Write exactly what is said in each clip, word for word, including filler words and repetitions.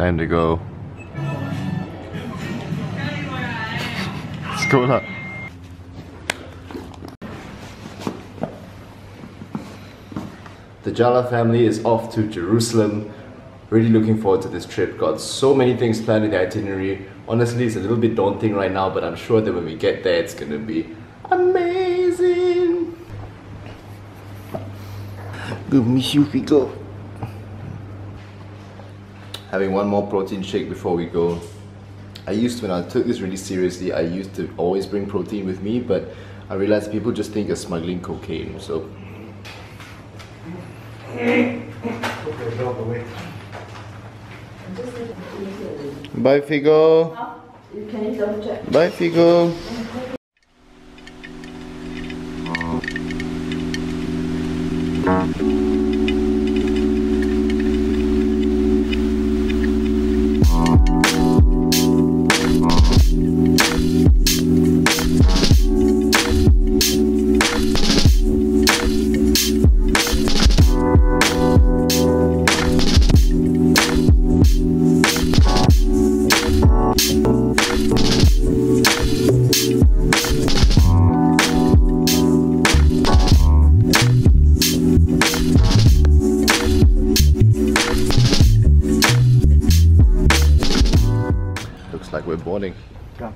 Time to go. Let's go up. The Jala family is off to Jerusalem. Really looking forward to this trip. Got so many things planned in the itinerary. Honestly, it's a little bit daunting right now, but I'm sure that when we get there, it's gonna be amazing. Good miss you, Fiko. Having one more protein shake before we go. I used to, when I took this really seriously, I used to always bring protein with me, but I realized people just think you're smuggling cocaine, so. Bye, Figo. Bye, Figo.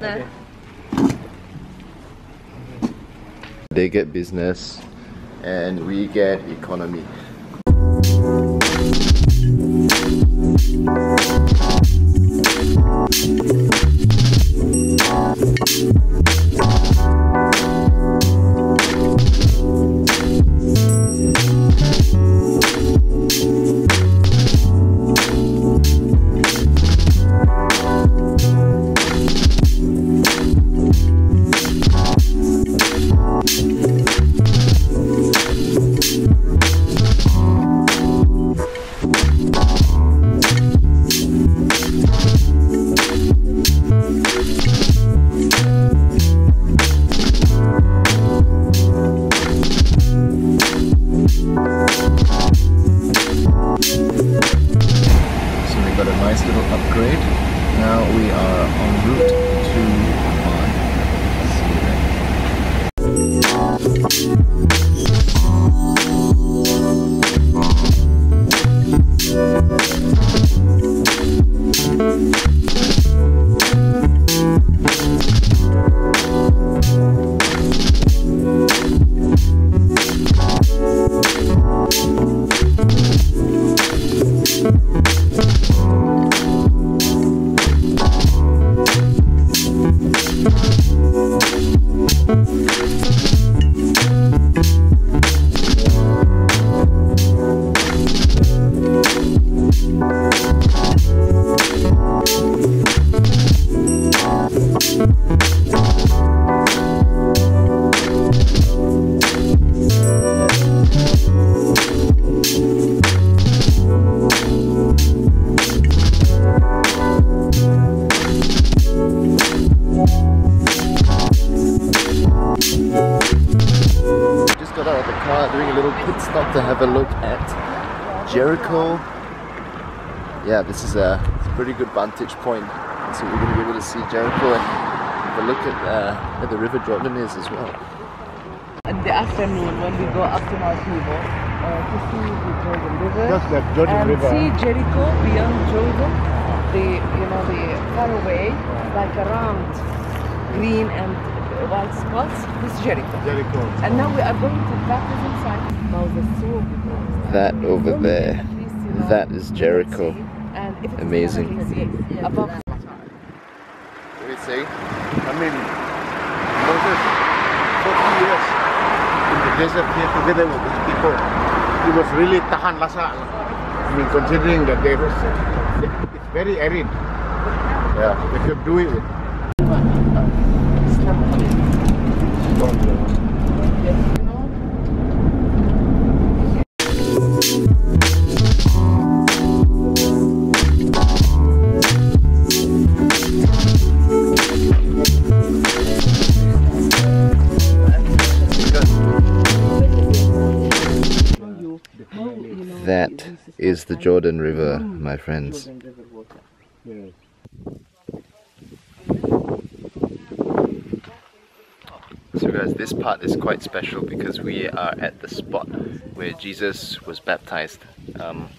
There. They get business and we get economy. Jericho. Yeah, this is a, a pretty good vantage point. So we're going to be able to see Jericho and have a look at uh, where the river Jordan is as well. In the afternoon, when we go up to Mount Nebo uh, to see the Jordan River, yes, the Jordan and river. see Jericho beyond Jordan, the you know the far away, like around green and white spots. This is Jericho. Jericho. And now we are going to back inside. Now the soul. That over there, that is Jericho. Amazing. What do you say? I mean, more than forty years in the desert here together with these people. It was really tahan lasa. I mean, considering that they was, it's very arid. Yeah, they could do it. That is the Jordan River, my friends. Yeah. So guys, this part is quite special because we are at the spot where Jesus was baptized. Um,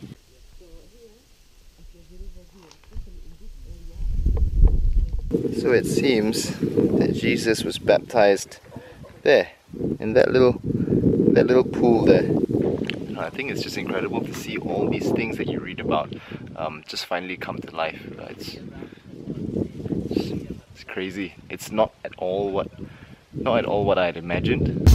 so it seems that Jesus was baptized there, in that little, that little pool there. I think it's just incredible to see all these things that you read about um, just finally come to life. It's, it's, it's crazy. It's not at all what, not at all what I had imagined.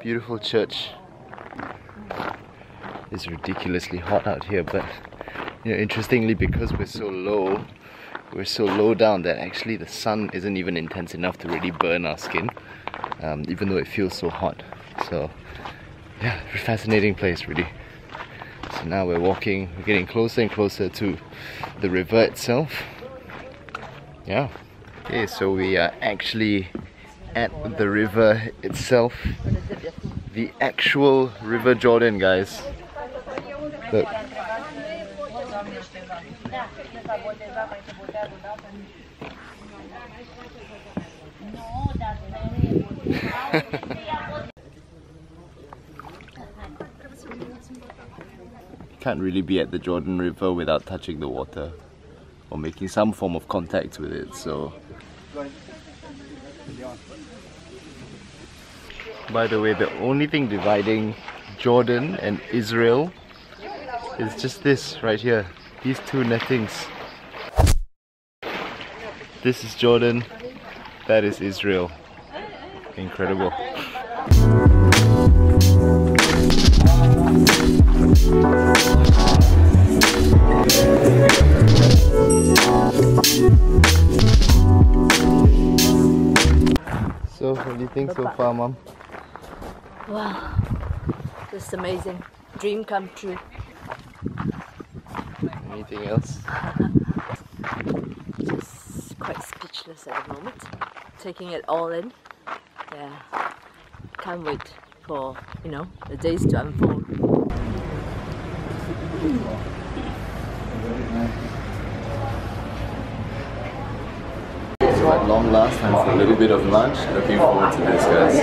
Beautiful church. It's ridiculously hot out here, but you know, interestingly, because we're so low, we're so low down that actually the sun isn't even intense enough to really burn our skin, um, even though it feels so hot. So yeah, fascinating place really. So now we're walking, we're getting closer and closer to the river itself. Yeah. Okay, so we are actually at the river itself. The actual River Jordan, guys. Look. Can't really be at the Jordan River without touching the water or making some form of contact with it, so... By the way, the only thing dividing Jordan and Israel is just this right here, these two nothings. This is Jordan, that is Israel. Incredible. So, what do you think so far, Mom? Wow, this is amazing. Dream come true. Anything else? Just quite speechless at the moment. Taking it all in. Yeah. Can't wait for, you know, the days to unfold. So at long last, time for a little bit of lunch. Looking forward to this, guys.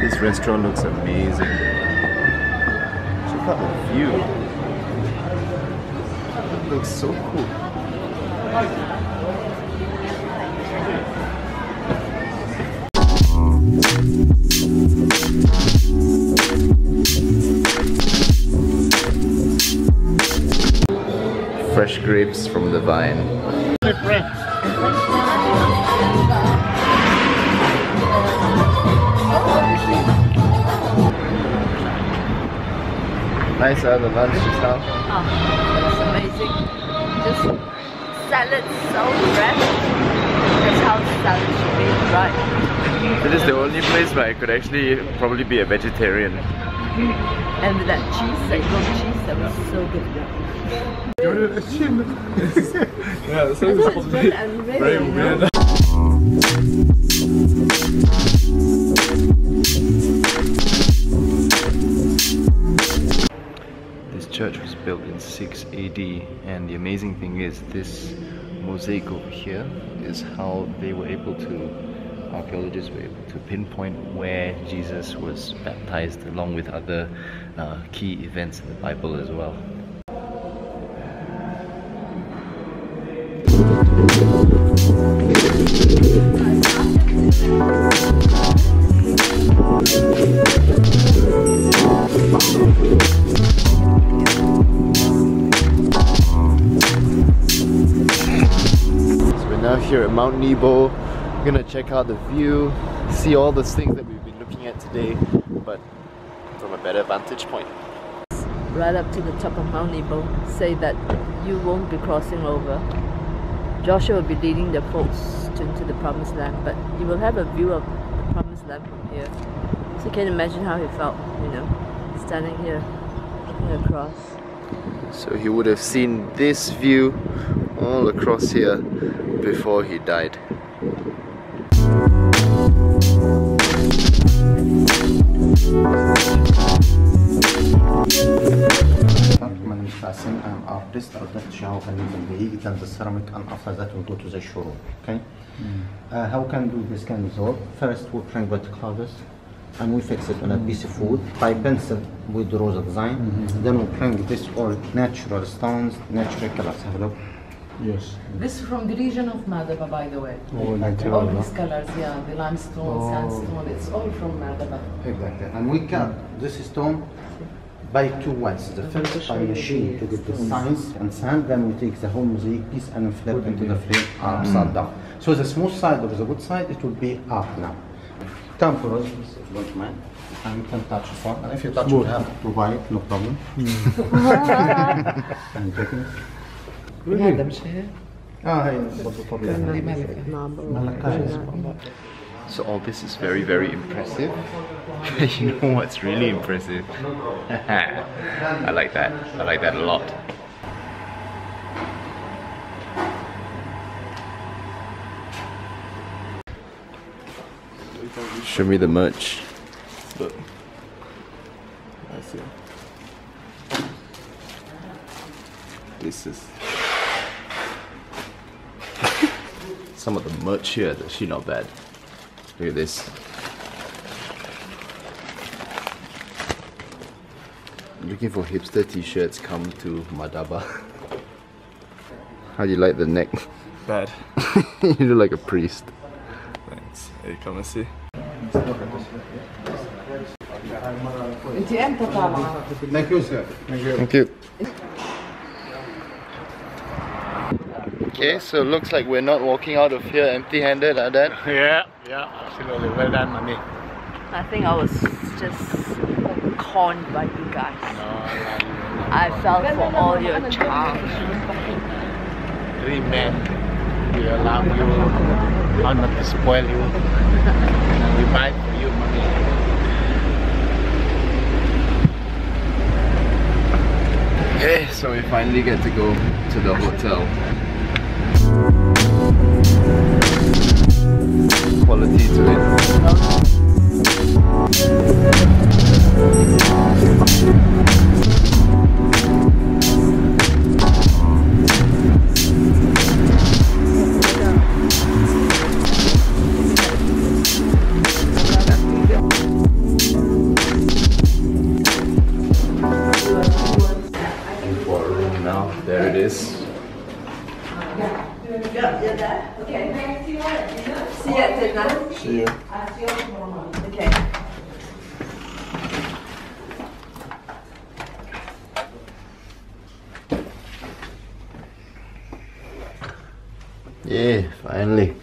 This restaurant looks amazing. Check out the view. It looks so cool. Fresh grapes from the vine. Nice, uh, the lunch just now. Oh, that's amazing. Just salad, so fresh. That's how the salad should be, right? This is the only place where I could actually probably be a vegetarian. And with that cheese, that goat cheese, that was so good. Yeah, the salad is supposed to be very weird. Church was built in six A D, and the amazing thing is this mosaic over here is how they were able to, archaeologists were able to pinpoint where Jesus was baptized, along with other uh, key events in the Bible as well. Here at Mount Nebo. We're gonna check out the view, see all the things that we've been looking at today, but from a better vantage point. Right up to the top of Mount Nebo, say that you won't be crossing over. Joshua will be leading the folks into the Promised Land, but you will have a view of the Promised Land from here. So you can imagine how he felt, you know, standing here, looking across. So he would have seen this view all across here before he died. من fashion and artist out of Jala can be done the ceramic and after that we go to the showroom. Okay. Uh, how can do this kind of job? First we bring with colors and we fix it on a piece of wood. By pencil we draw the design. Mm-hmm. Then we bring this all natural stones, natural colors. Have a look. Yes. This is from the region of Madaba, by the way. Oh, natural. All these colors, yeah, the limestone, oh. sandstone, it's all from Madaba. Exactly. And we cut mm. this stone by two ways. The first by machine to get the stones and sand, then we take the whole mosaic piece and flip wood into the frame upside mm. down. So the smooth side of the wood side, it will be up now. Come for us, don't mind. And you can touch the part. And if you touch it, you have to buy it, no problem. Mm. And taking really? So all this is very very impressive. You know what's really impressive? I like that. I like that a lot. Show me the merch. Look. I see. This is some of the merch here, that's actually not bad. Look at this. Looking for hipster t-shirts, come to Madaba. How do you like the neck? Bad. You look like a priest. Thanks. Hey, come and see. Thank you, sir. Thank you. Thank you. Okay, so it looks like we're not walking out of here empty-handed, are Dad? Yeah, yeah, absolutely. Well done, Mummy. I think I was just conned by you guys. No, no, no, I no, fell no, for no, all no, your no, charms. Three men, we allow you, how not to spoil you. We fight for you, Mummy. Okay, so we finally get to go to the hotel. Quality to it. For a room now. There it is. Yeah. You're there? Okay. See you at dinner. See you. Okay. Yeah, finally.